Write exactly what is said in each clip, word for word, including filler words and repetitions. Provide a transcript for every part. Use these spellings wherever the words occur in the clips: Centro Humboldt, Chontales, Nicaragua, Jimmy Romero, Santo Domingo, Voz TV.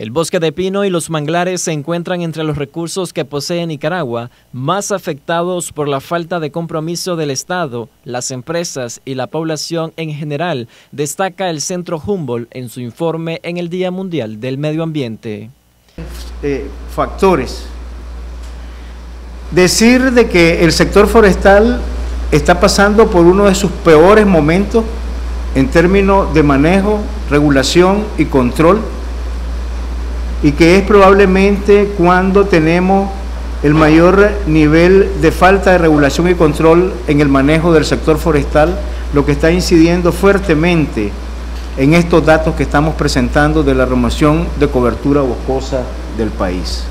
El bosque de pino y los manglares se encuentran entre los recursos que posee Nicaragua, más afectados por la falta de compromiso del Estado, las empresas y la población en general, destaca el Centro Humboldt en su informe en el Día Mundial del Medio Ambiente. Eh, factores. Decir de que el sector forestal está pasando por uno de sus peores momentos en términos de manejo, regulación y control, y que es probablemente cuando tenemos el mayor nivel de falta de regulación y control en el manejo del sector forestal, lo que está incidiendo fuertemente en estos datos que estamos presentando de la remoción de cobertura boscosa del país.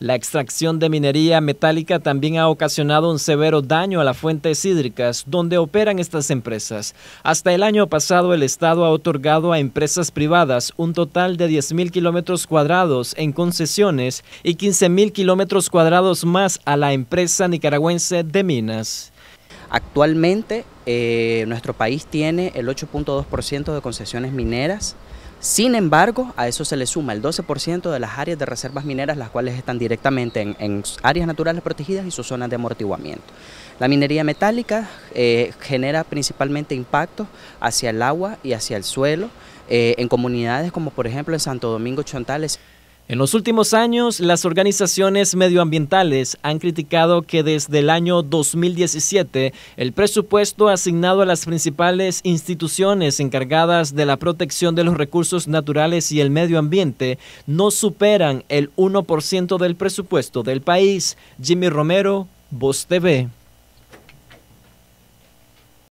La extracción de minería metálica también ha ocasionado un severo daño a las fuentes hídricas donde operan estas empresas. Hasta el año pasado, el Estado ha otorgado a empresas privadas un total de diez mil kilómetros cuadrados en concesiones y quince mil kilómetros cuadrados más a la empresa nicaragüense de minas. Actualmente, eh, nuestro país tiene el ocho punto dos por ciento de concesiones mineras. Sin embargo, a eso se le suma el doce por ciento de las áreas de reservas mineras, las cuales están directamente en, en áreas naturales protegidas y sus zonas de amortiguamiento. La minería metálica eh, genera principalmente impactos hacia el agua y hacia el suelo eh, en comunidades como por ejemplo en Santo Domingo, Chontales. En los últimos años, las organizaciones medioambientales han criticado que desde el año dos mil diecisiete el presupuesto asignado a las principales instituciones encargadas de la protección de los recursos naturales y el medio ambiente no superan el uno por ciento del presupuesto del país. Jimmy Romero, Voz T V.